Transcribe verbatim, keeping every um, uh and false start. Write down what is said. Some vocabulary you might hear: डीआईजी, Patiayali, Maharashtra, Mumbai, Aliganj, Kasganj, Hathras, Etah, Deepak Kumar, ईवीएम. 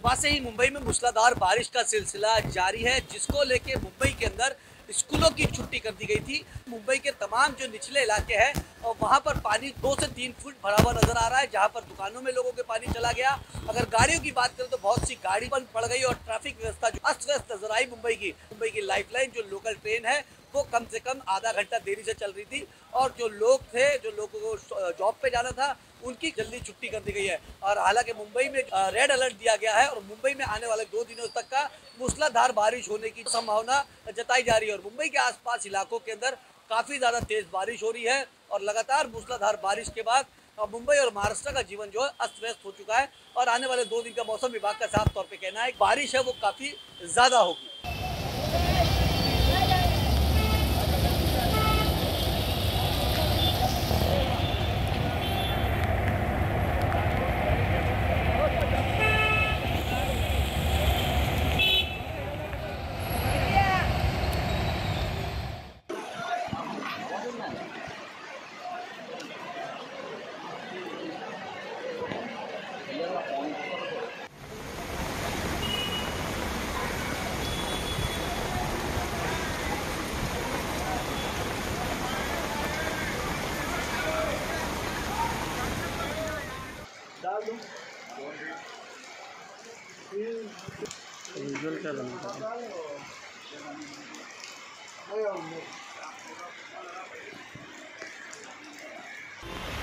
सुबह से ही मुंबई में मूसलाधार बारिश का सिलसिला जारी है, जिसको लेके मुंबई के अंदर स्कूलों की छुट्टी कर दी गई थी। मुंबई के तमाम जो निचले इलाके हैं और वहाँ पर पानी दो से तीन फुट भरा हुआ नजर आ रहा है, जहाँ पर दुकानों में लोगों के पानी चला गया। अगर गाड़ियों की बात करें तो बहुत सी गाड़ी बंद पड़ गई और ट्रैफिक व्यवस्था जो अस्त व्यस्त नजर आई मुंबई की। मुंबई की लाइफलाइन जो लोकल ट्रेन है वो कम से कम आधा घंटा देरी से चल रही थी और जो लोग थे, जो लोगों को जॉब पे जाना था, उनकी जल्दी छुट्टी कर दी गई है। और हालांकि मुंबई में रेड अलर्ट दिया गया है और मुंबई में आने वाले दो दिनों तक का मूसलाधार बारिश होने की संभावना जताई जा रही है। और मुंबई के आसपास इलाकों के अंदर काफ़ी ज़्यादा तेज़ बारिश हो रही है और लगातार मूसलाधार बारिश के बाद मुंबई और महाराष्ट्र का जीवन जो है अस्त व्यस्त हो चुका है। और आने वाले दो दिन का मौसम विभाग का साफ तौर पर कहना है बारिश है वो काफ़ी ज़्यादा होगी। यूजुअल का रंग है।